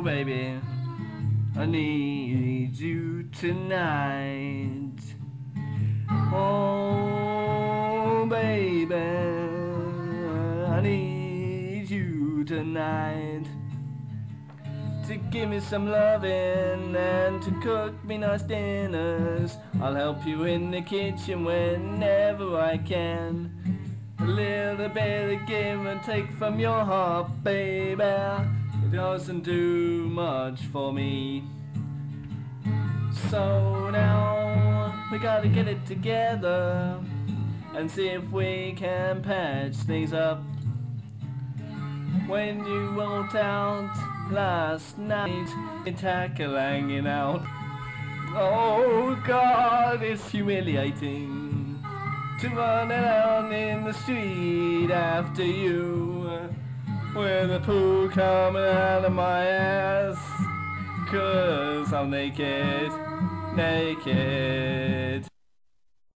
Oh baby, I need you tonight. Oh baby, I need you tonight, to give me some loving and to cook me nice dinners. I'll help you in the kitchen whenever I can. A little bit of give and take from your heart, baby, it doesn't do much for me. So now we gotta get it together and see if we can patch things up. When you walked out last night, it's tackle hanging out. Oh God, it's humiliating to run around in the street after you, with the poo coming out of my ass, 'cause I'm naked, naked.